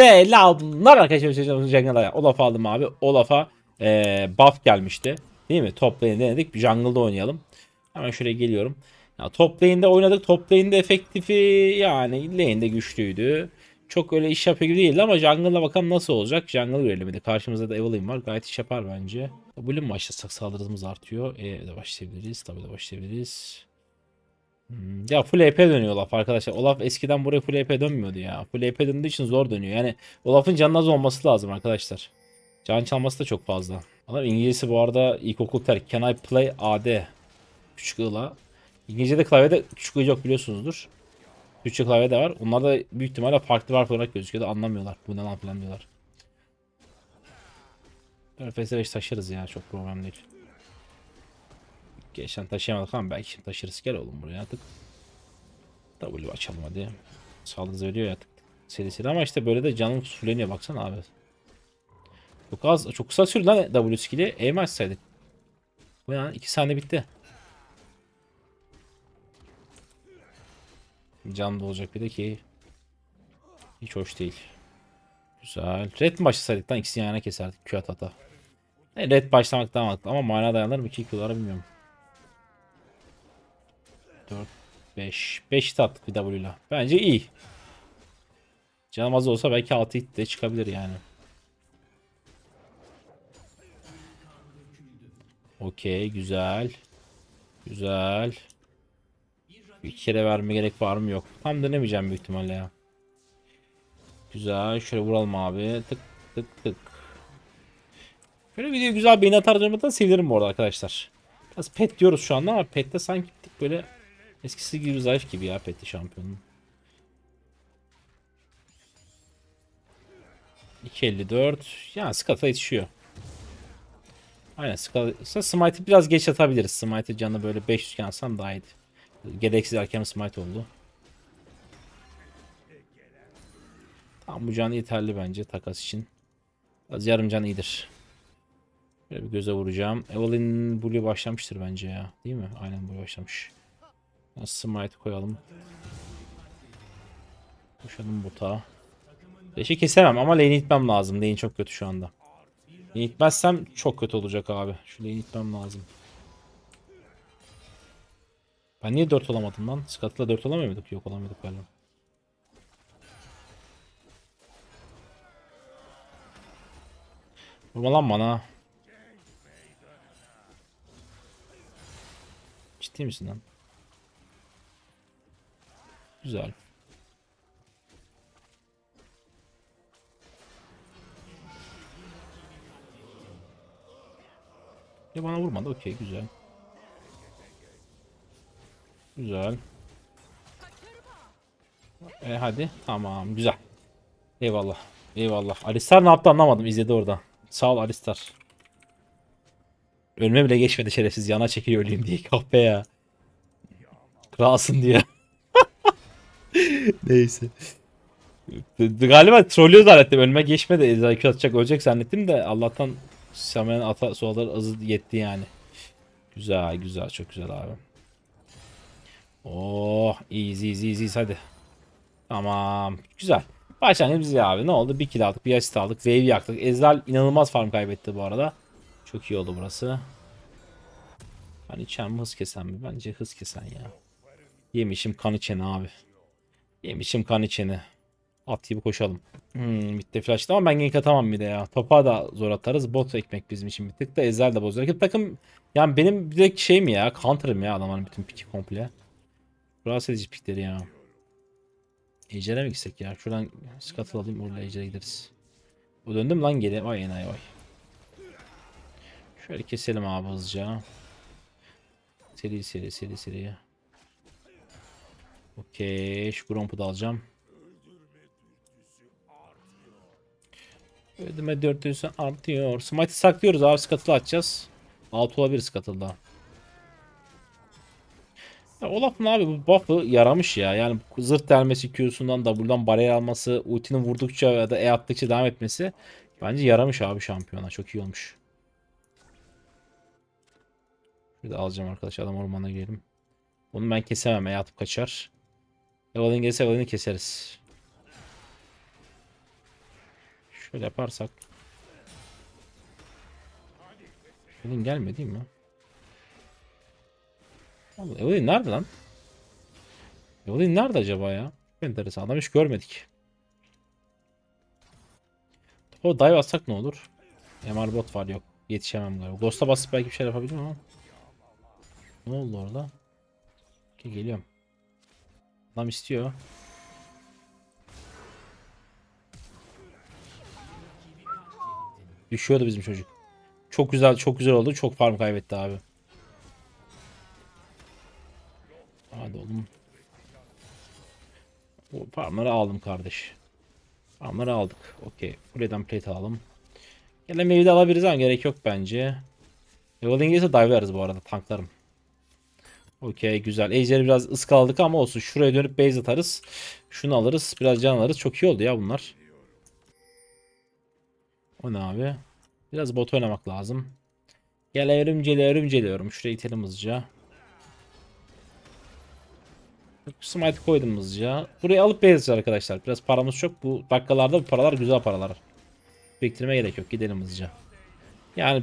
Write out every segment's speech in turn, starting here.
Selamlar arkadaşlar. Jungle'a Olaf aldım abi. Olaf'a buff gelmişti. Değil mi? Top lane denedik. Jungle'da oynayalım. Hemen şuraya geliyorum. Ya, top lane'de oynadık. Top lane'de efektifi yani lane'de güçlüydü. Çok öyle iş yapıyor gibi değildi ama Jungle'la bakalım nasıl olacak. Jungle görelim bir de. Karşımızda da Evelynn var. Gayet iş yapar bence. Bölüm mi başlasak saldırımız artıyor. De başlayabiliriz. Tabii de başlayabiliriz. Ya full EP dönüyor Olaf arkadaşlar. Olaf eskiden buraya full EP dönmüyordu ya. Full EP döndüğü için zor dönüyor. Yani Olaf'ın canı az olması lazım arkadaşlar. Can çalması da çok fazla. Adam İngilizcesi bu arada ilkokul terk. Can I play AD? Küçük I'la. İngilizce'de klavyede küçük I yok biliyorsunuzdur. Türkçe klavyede var. Onlar da büyük ihtimalle farklı var olarak gözüküyor da anlamıyorlar. Bu ne lan falan diyorlar. 4-5 taşırız ya. Çok problem değil. Geçen taşıyamadık ama belki şimdi taşırız. Gel oğlum buraya artık. W açalım hadi. Sağlığınızı veriyor ya artık. Serisi ama işte böyle de canım suleniyor. Baksana abi. Çok az, çok kısa sürdü lan W skill'i. Eğme açsaydık. Bu yani 2 saniye bitti. Can da olacak bir de ki. Hiç hoş değil. Güzel. Red mi başlasaydık lan ikisini yana keserdik. Q atata. Red başlamak daha mantıklı ama mana dayanır mı? 2 Q'lara bilmiyorum. 4, 5. 5 hit attık bir W ile. Bence iyi. Canım az olsa belki 6 hit de çıkabilir yani. Okey. Güzel. Güzel. Bir kere verme gerek var mı? Yok. Tam dönemeyeceğim büyük ihtimalle ya. Güzel. Şöyle vuralım abi. Tık tık tık. Şöyle videoyu güzel beğeni atar dönmeden sevinirim bu arada arkadaşlar. Biraz pet diyoruz şu anda ama pette sanki böyle eskisi gibi zayıf gibi ya pette şampiyonun. 2.54. Yani Skat'a yetişiyor. Aynen Skat'a. Smite'i biraz geç atabiliriz. Smite'i canına böyle 500 yansam daha iyiydi. Gereksiz erken smite oldu. Tam bu can yeterli bence takas için. Az yarım can iyidir. Böyle bir göze vuracağım. Evelynn Blue başlamıştır bence ya. Değil mi? Aynen Blue başlamış. Smite koyalım. Koşalım bota. Leşi kesemem ama lane'i itmem lazım. Lane çok kötü şu anda. Lane'i itmezsem çok kötü olacak abi. Şu lane'i itmem lazım. Ben niye 4 olamadım lan? Skat'la 4 olamıyorduk. Yok olamıyorduk galiba. Vurma lan bana. Ciddi misin lan? Güzel. Ya bana vurmadı. Okey güzel. Güzel. Hadi. Tamam. Güzel. Eyvallah. Eyvallah. Alistar ne yaptı anlamadım. İzledi orada. Sağ ol Alistar. Ölme bile geçmedi şerefsiz. Yana çekiliyor öleyim diye. Kahpe ya. Kralsın diye. Neyse. Galiba trollüyor zannettim. Ölme geçmedi. Zayıf atacak ölecek zannettim de Allah'tan Samen ata sualları azı yetti yani. Güzel güzel. Çok güzel abi. Oh easy hadi. Tamam. Güzel. Başlayalım biz ya abi. Ne oldu? Bir kill aldık. Bir asist aldık. Wave yaktık. Ezreal inanılmaz farm kaybetti bu arada. Çok iyi oldu burası. Kan içen mi hız kesen mi? Bence hız kesen ya. Yemişim kan içeni abi. Yemişim kan içeni. At gibi koşalım. Bitti flash'ta ama ben gank atamam bir de ya. Topa da zor atarız. Bot ekmek bizim için bir tık da Ezreal de bozuyor. Takım yani benim direkt şey mi ya? Counter'ım ya adamların bütün piki komple. Rahatsız edici pikleri ya. Ejder'e mi gitsek ya? Şuradan Skat'ı alayım. Orada Ejder'e gideriz. O döndüm lan geri. Vay enay vay. Şöyle keselim abi hızlıca. Seri. Okey. Şu Gromp'u da alacağım. Ödeme 400 artıyor. Smite'i saklıyoruz abi. Skat'ı atacağız. 6 olabilir Skat'ı daha. Olaf'ın abi bu buff'ı yaramış ya. Yani zırt delmesi Q'sundan da buradan bariyer alması, ultinin vurdukça ya da E attıkça devam etmesi bence yaramış abi şampiyona. Çok iyi olmuş. Bir de alacağım arkadaşlar. Adam ormana girelim. Onu ben kesemem. E atıp kaçar. Evelynn gelirse Evelyn'i keseriz. Şöyle yaparsak. Şunun gelmedi değil mi? Evelyn nerede lan? Evelyn nerede acaba ya? Enteresan, adam hiç görmedik. O dive atsak ne olur? MR bot var, yok. Yetişemem galiba. Ghost'a basıp belki bir şey yapabilirim ama. Ne oldu orada? Ki geliyorum. Adam istiyor. Düşüyordu bizim çocuk. Çok güzel, çok güzel oldu. Çok farm kaybetti abi. Hadi oğlum. O farmları aldım kardeş. Farmları aldık. Okey. Buradan plate alalım. Gelen meyve de alabiliriz ama gerek yok bence. Evelyn gelirse dive veririz bu arada. Tanklarım. Okey güzel. Ejder'i biraz ıskaladık ama olsun. Şuraya dönüp base atarız. Şunu alırız. Biraz can alırız. Çok iyi oldu ya bunlar. O ne abi? Biraz bot oynamak lazım. Gel örümceliyorum. Şuraya itelim hızlıca. Smite koydum hızlıca. Burayı alıp base arkadaşlar. Biraz paramız çok. Bu dakikalarda bu paralar güzel paralar. Bektirme gerek yok. Gidelim hızlıca. Yani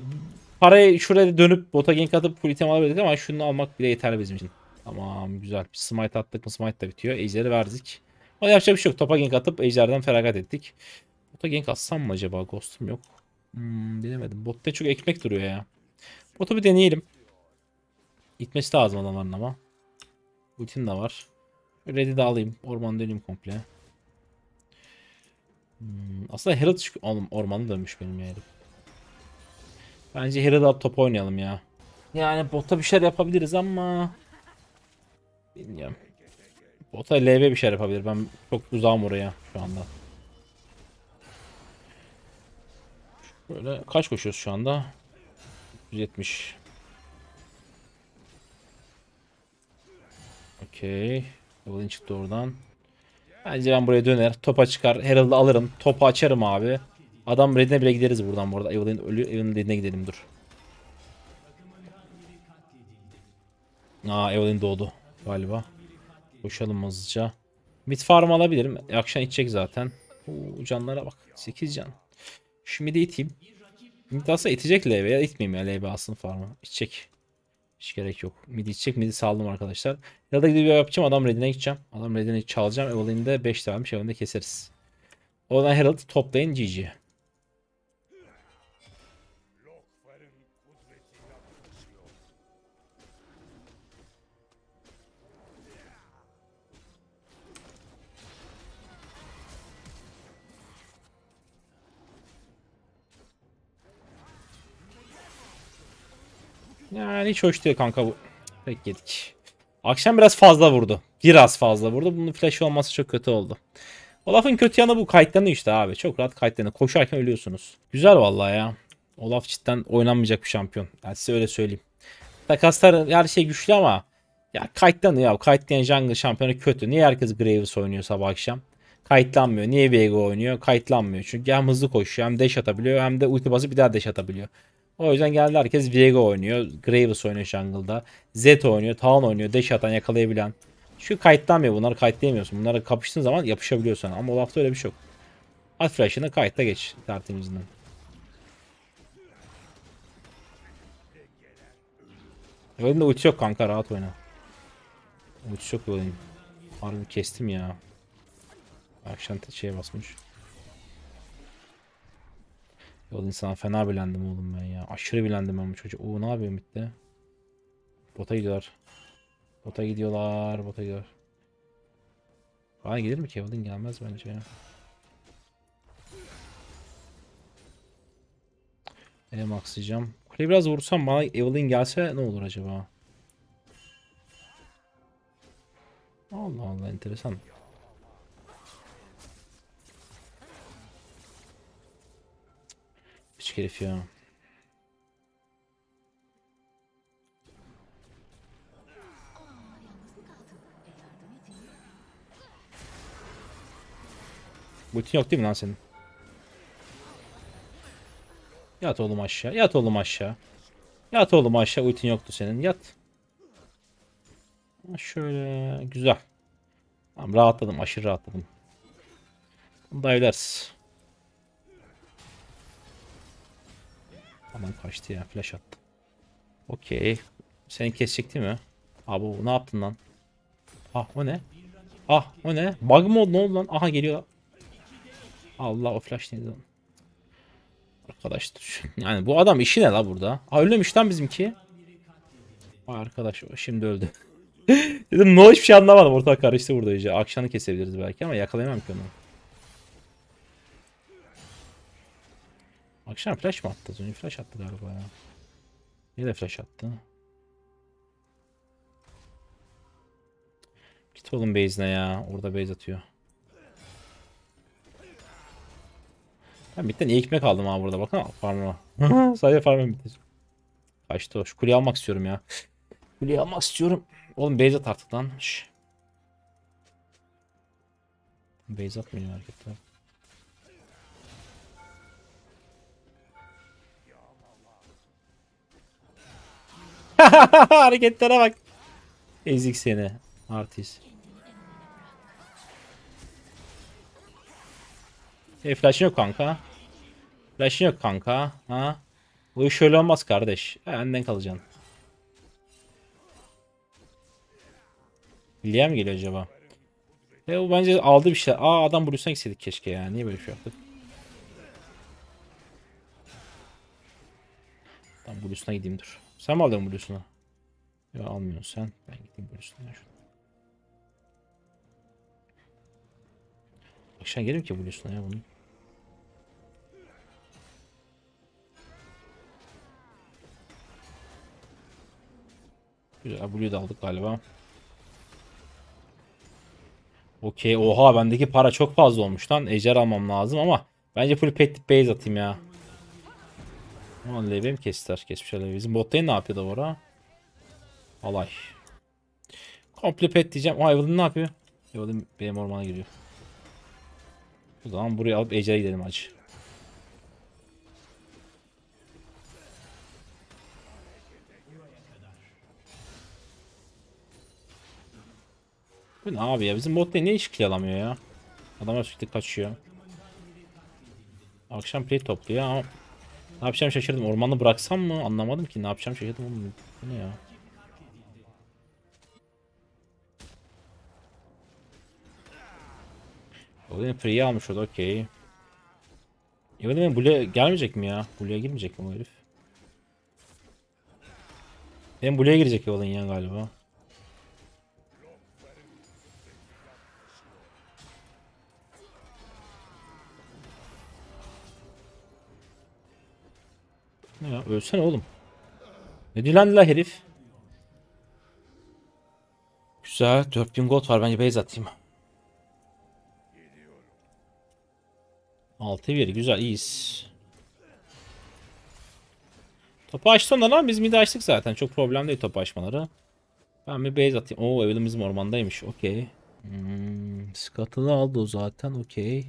parayı şuraya dönüp bota gank atıp full item alabilirdik ama şunu almak bile yeterli bizim için. Tamam güzel. Bir smite attık mı smite da bitiyor. Ejder'i verdik. Ama yapacak bir şey yok. Topa gank atıp ejderden feragat ettik. Bota gank atsam mı acaba? Ghost'um yok. Bilemedim. Botta çok ekmek duruyor ya. Botu bir deneyelim. İtmesi lazım adamların ama. Ultim de var. Ready de alayım. Ormanı döneyim komple. Aslında Herald ormanı dönmüş benim yani. Bence Herald alıp top oynayalım ya. Yani bota bir şeyler yapabiliriz ama bilmiyorum. Bota LB bir şeyler yapabilir. Ben çok uzağım oraya şu anda. Böyle kaç koşuyoruz şu anda? 170. Okey. Evelyn çıktı oradan. Bence ben buraya döner. Topa çıkar. Herald'ı alırım. Topu açarım abi. Adam redine bile gideriz buradan bu arada. Evelyn ölü. Evelyn'in redine gidelim dur. Aa Evelyn doğdu galiba. Koşalım hızlıca. Mid farm alabilirim. Akşam içecek zaten. Oo, canlara bak. 8 can. Şimdi de iteyim. Mid aslında itecek LB ya. İtmeyeyim ya LB alsın farmı. İçecek. Hiç gerek yok. Midi içecek. Midi saldım arkadaşlar. Ya da gidip yapacağım. Adam redine gideceğim. Adam redine çalacağım. Evelyn'de 5 tane vermiş. Evelyn'de keseriz. Oradan Herald toplayın. GG. Yani hiç hoş değil kanka bu. Pek yedik. Akşam biraz fazla vurdu. Biraz fazla vurdu. Bunun flash olması çok kötü oldu. Olaf'ın kötü yanı bu. Kayıtlanıyor işte abi. Çok rahat kayıtlanıyor. Koşarken ölüyorsunuz. Güzel vallahi ya. Olaf cidden oynanmayacak bir şampiyon. Yani size öyle söyleyeyim. Takaslar her şey güçlü ama ya kayıtlanıyor ya. Kayıtlayan jungle şampiyonu kötü. Niye herkes Graves oynuyor sabah akşam? Kayıtlanmıyor. Niye Vega oynuyor? Kayıtlanmıyor. Çünkü hem hızlı koşuyor hem dash atabiliyor hem de ulti basıp bir daha dash atabiliyor. O yüzden geldi herkes Viego oynuyor. Graves oynuyor jungle'da. Zed oynuyor. Talon oynuyor. Dash atan yakalayabilen. Çünkü kayıtlanmıyor. Bunları kayıtlayamıyorsun. Bunlara kapıştığın zaman yapışabiliyorsun. Ama Olaf'ta öyle bir şey yok. At flash'ını kayıtta geç. Tertemizden. Evelyn'de ulti yok kanka. Rahat oyna. Ulti yok Evelyn. Harbi kestim ya. Akşam şeye basmış. Evelyn sana fena bilendim oğlum ben ya. Aşırı bilendim ben bu çocuğu. Oo ne yapıyor midde? Bota gidiyorlar. Bota gidiyorlar. Bana gelir mi ki? Evelyn gelmez bence ya. Maxlayacağım. Kuleyi biraz vursam bana Evelyn gelse ne olur acaba? Allah Allah enteresan. Küçük herif ya. Ultin yok değil mi lan senin? Yat oğlum aşağı. Yat oğlum aşağı. Ultin yoktu senin. Yat. Şöyle. Güzel. Tamam rahatladım. Aşırı rahatladım. Bunu da evleriz. Aman kaçtı ya, flash attı. Okey. Seni kesecek değil mi? Abi ne yaptın lan? Ah o ne? Ah o ne? Bug mı oldu, ne oldu lan? Aha geliyor. Allah o flash neydi lan? Arkadaş yani bu adam işi ne la burada? Aa ölmemiş lan bizimki. Vay arkadaş şimdi öldü. Dedim no hiçbir şey anlamadım, ortak karıştı burada iyice. Akşanı kesebiliriz belki ama yakalayamam ki onu. Akşam flash mı attı? Önce flash attı galiba ya. Niye de flash attı? Git oğlum base'ine ya. Orada base atıyor. Ben bitten iyi ekmek aldım abi burada. Bakın farmıma. Sadece farmım bitti. Kaçtı o. Şu kuleyi almak istiyorum ya. Kuleyi almak istiyorum. Oğlum base at artık lan. Şş. Base atmayın hareketler. Hareketlere bak. Ezik seni. Artist. Flash'ın yok kanka. Flash'ın yok kanka. Ha? Bu iş öyle olmaz kardeş. Benden kalacaksın. Liam geliyor acaba? O bence aldı bir şey. Aa adam Bruce'a gitseydik keşke ya. Niye böyle bir şey yaptık? Tamam Bruce'una gideyim dur. Sen mi aldın Bruce'una? Yok almıyorsun sen. Ben gideyim Bruce'una. Akşam gelir ki Bruce'una ya bunun. Güzel Blue'yu da aldık galiba. Okey. Oha bendeki para çok fazla olmuş lan. Ejder almam lazım ama bence full petlik base atayım ya. Aman leve'yi mi kestiler? Kesmişler leve'yi. Bizim botlayın ne yapıyor da orada? Alay. Komple pet diyeceğim. O Evelyn ne yapıyor? Evelyn benim ormana giriyor. O zaman buraya alıp Ejder'e gidelim acı. Ne abi ya, bizim botta niye hiç kill alamıyor ya? Adamlar sürekli kaçıyor. Akşam play topluyor ama ne yapacağım şaşırdım. Ormanı bıraksam mı? Anlamadım ki ne yapacağım şaşırdım. Oğlum, bu ne ya? Evelyn free'yi almış orada, okey. Evelyn Blue'ya gelmeyecek mi ya? Blue'ya girmeyecek mi o herif? Benim Blue'ya girecek Evelyn ya galiba. Ya ölsene oğlum. Ne dilendi la herif? Güzel 4000 gold var, bence base atayım. 6-1 güzel, iyiyiz. Topu açtı onlar ama biz midi açtık zaten, çok problem değil topu açmaları. Ben bir base atayım. Oo evimizin ormandaymış, okey. Scott'ını aldı o zaten, okey.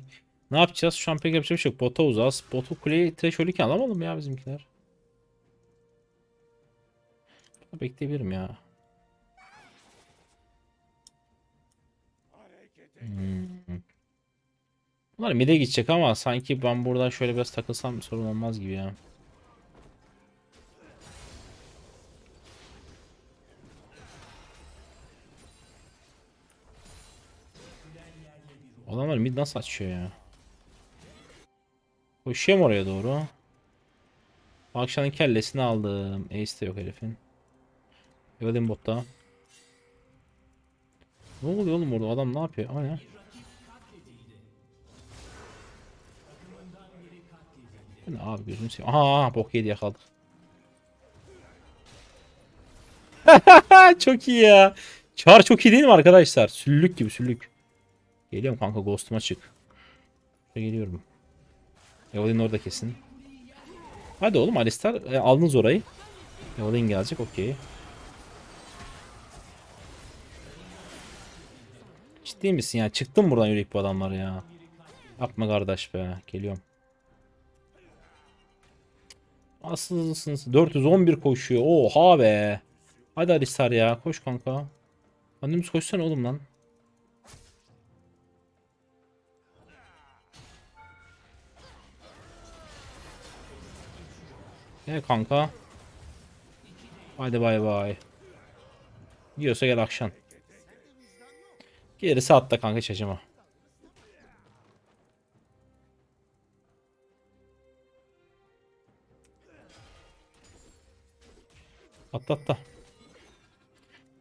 Ne yapacağız? Şu an pek yapacak bir şey yok. Bota uzağız. Botu kuleyi trash ölüyken alamadım ya bizimkiler. Bekleyebilirim ya. Bunlar mid'e gidecek ama sanki ben buradan şöyle biraz takılsam sorun olmaz gibi ya. Adamlar mid nasıl açıyor ya? Koşuyorum oraya doğru. Akşamın kellesini aldım. Ace de yok herifin. Evelyn botta. Ne oluyor oğlum orada? Adam ne yapıyor? Aa ya. Ne abi gözünü seveyim. Aha bok yedi, yakaladık. Çok iyi ya. Char çok iyi değil mi arkadaşlar? Süllük gibi süllük. Geliyorum kanka, ghost'uma çık. Geliyorum. Evelyn orada kesin. Hadi oğlum Alistar, aldınız orayı. Evelyn gelecek, okey. Ciddi misin ya? Çıktım buradan yürüyüp bu adamlar ya. Yapma kardeş be. Geliyorum. Asılsınız. 411 koşuyor. Oha be. Hadi Alistar ya. Koş kanka. Annemiz koşsana oğlum lan. Gel kanka. Hadi bay bay. Diyorsa gel akşam. Gerisi atla kanka, hiç acıma. Atla atla.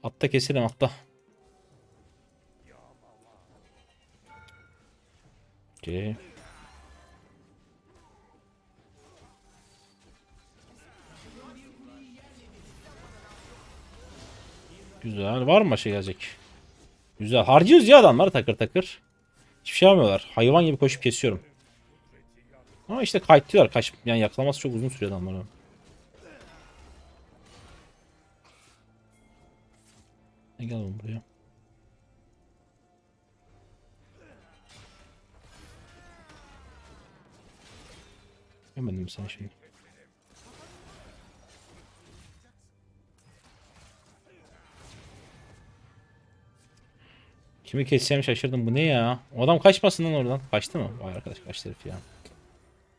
Atla keselim, atla. Okay. Güzel. Var mı başa gelecek? Güzel. Harcıyoruz ya adamları takır takır. Hiçbir şey yapmıyorlar. Hayvan gibi koşup kesiyorum. Ama işte kayıtlıyorlar. Yani yakalaması çok uzun sürüyor adamları. Gel oğlum buraya. Yemedim sen şeyi. Kimi keseceğim şaşırdım. Bu ne ya? O adam kaçmasın lan oradan. Kaçtı mı? Vay arkadaş kaçtı herif ya.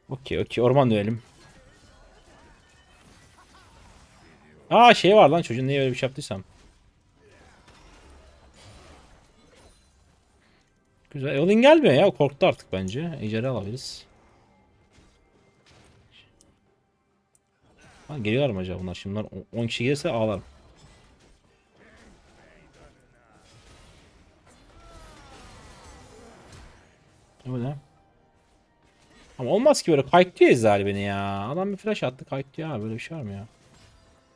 Okey okey, orman dönelim. Aa şey var lan, çocuğun niye öyle bir şey yaptıysam. Güzel. Eolin gelmiyor ya. Korktu artık bence. Ejderha alabiliriz. Ha, geliyorlar mı acaba bunlar? Şimdi bunlar 10 kişi gelirse ağlarım. Öyle. Ama olmaz ki böyle. Kayıtlıyor Ezreal beni ya. Adam bir flash attı. Kayıtlıyor ya. Böyle bir şey var mı ya?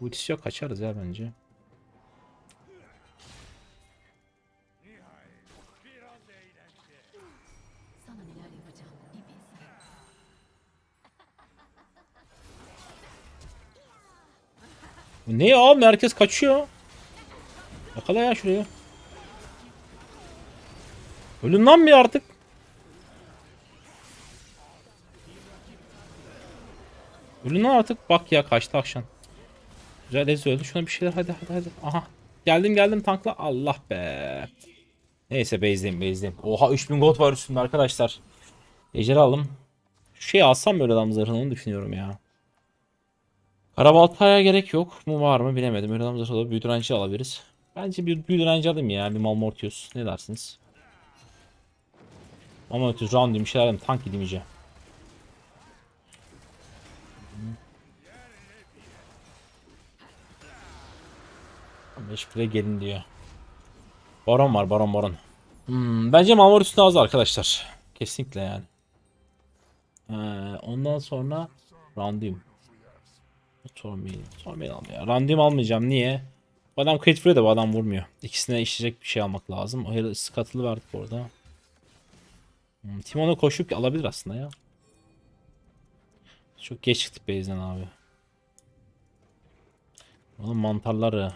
Ultisi yok. Kaçarız ya bence. Ne ya abi, herkes kaçıyor. Yakala ya şuraya. Ölün lan bir artık. Ölün lan artık. Bak ya kaçtı akşam. Güzel Ezio öldü. Şuna bir şeyler hadi hadi hadi. Aha. Geldim geldim tankla. Allah be. Neyse base'deyim. Oha 3000 gold var üstünde arkadaşlar. Ejderha aldım. Şu şeyi alsam böyle adam zırhını, onu düşünüyorum ya. Karabaltaya gerek yok mu, var mı bilemedim. Öyle adamı da büyü direnci alabiliriz. Bence bir büyü direnci alayım ya. Bir Malmortius. Ne dersiniz? Malmortius, round bir şeyler alayım. Tank gidemeyeceğim. Meşgule gelin diyor. Baron var, baron. Bence Malmortius lazım arkadaşlar. Kesinlikle yani. Ondan sonra round'uyum. Sormayalım ya. Randim almayacağım. Niye? Bu adam crit vuruyor da bu adam vurmuyor. İkisine işleyecek bir şey almak lazım. Hayır, skatılı verdik orada. Timon'a koşup alabilir aslında ya. Çok geç çıktık base'den abi. Oğlum mantarları.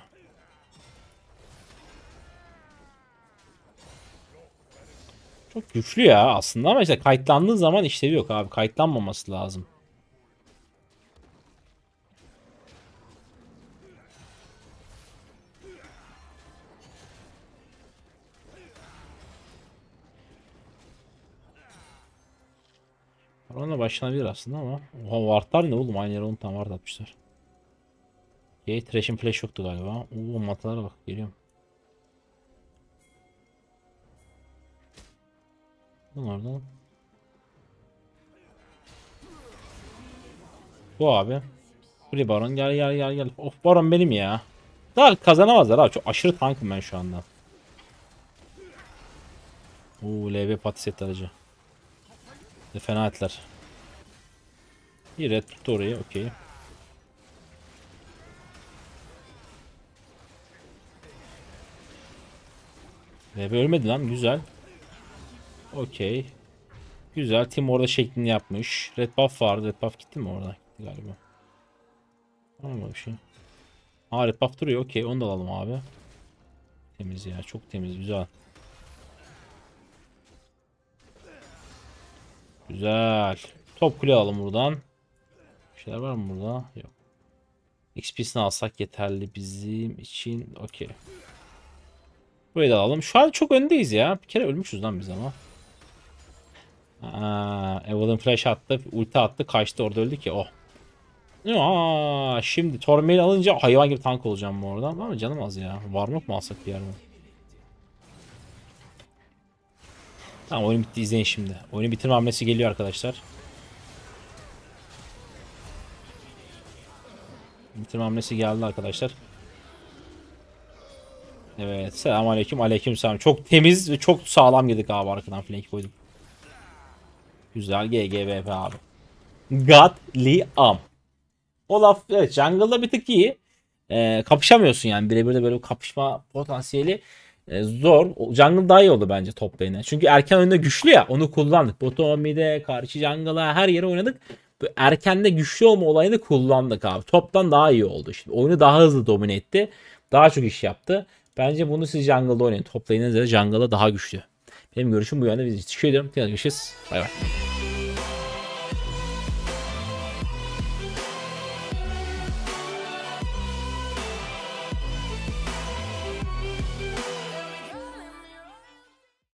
Çok güçlü ya aslında ama işte kayıtlandığı zaman işlevi yok abi. Kayıtlanmaması lazım. Onunla başlanabilir aslında ama. Oha wardlar ne oğlum, aynı yere onu tam ward atmışlar. Okey, Thresh'in flash yoktu galiba. Oo matlara bak, geliyorum. Bunlardan. Bu abi. Buraya baron gel. Of baron benim ya. Daha kazanamazlar abi, çok aşırı tankım ben şu anda. Oo LB patis etti aracı. Fena etler. Bir red tuttu orayı. Okey. Ve ölmedi lan. Güzel. Okey. Güzel. Tim orada şeklini yapmış. Red buff vardı. Red buff gitti mi orada? Gitti galiba. Ama bir şey. Aa red buff duruyor. Okey. Onu da alalım abi. Temiz ya. Çok temiz. Güzel. Güzel. Top kule alalım buradan. Bir şeyler var mı burada? Yok. XP'sini alsak yeterli bizim için. Okey. Burayı da alalım. Şu an çok öndeyiz ya. Bir kere ölmüşüz lan biz ama. Evelyn flash attı. Ulti attı. Kaçtı. Orada öldü ki. Oh. Aa, şimdi tormayı alınca hayvan gibi tank olacağım bu arada. Ama canım az ya. Varmak mı alsak bir yerden? Tamam, oyun bitti, izleyin şimdi. Oyunu bitirme hamlesi geliyor arkadaşlar. Bitirme hamlesi geldi arkadaşlar. Evet, selamünaleyküm, aleykümselam. Çok temiz ve çok sağlam girdik abi, arkadan flank koydum. Güzel GGBP abi. Godliam. Olaf evet jungle'da bir tık iyi. Kapışamıyorsun yani, birebir de böyle kapışma potansiyeli zor. Jungle daha iyi oldu bence top lane'e. Çünkü erken oyunda güçlü ya, onu kullandık. Bottom mid'e, karşı jungle'a, her yere oynadık. Böyle erkende güçlü olma olayını kullandık abi. Toptan daha iyi oldu. Şimdi oyunu daha hızlı domine etti. Daha çok iş yaptı. Bence bunu siz jungle'da oynayın. Top lane'e de jungle'a daha güçlü. Benim görüşüm bu yönde. Biz teşekkür ediyorum. Görüşürüz. Bay bay.